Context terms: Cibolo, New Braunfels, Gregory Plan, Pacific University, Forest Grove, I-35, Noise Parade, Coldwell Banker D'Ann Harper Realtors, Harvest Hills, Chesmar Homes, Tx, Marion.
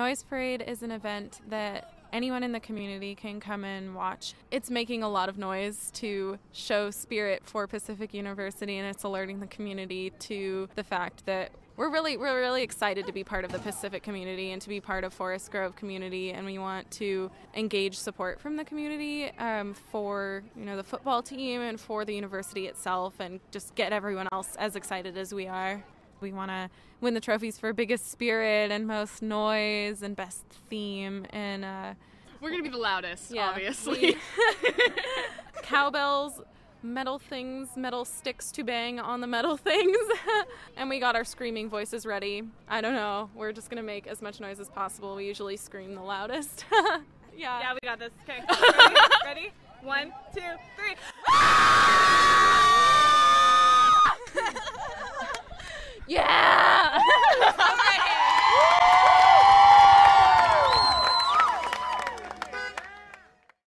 Noise Parade is an event that anyone in the community can come and watch. It's making a lot of noise to show spirit for Pacific University, and it's alerting the community to the fact that we're really excited to be part of the Pacific community and to be part of Forest Grove community, and we want to engage support from the community for the football team and for the university itself, and just get everyone else as excited as we are. We want to win the trophies for biggest spirit and most noise and best theme, and we're gonna be the loudest, yeah, obviously. Cowbells, metal things, metal sticks to bang on the metal things, and we got our screaming voices ready. I don't know, we're just gonna make as much noise as possible. We usually scream the loudest. Yeah, we got this. Okay, ready? 1, 2, 3. Yeah!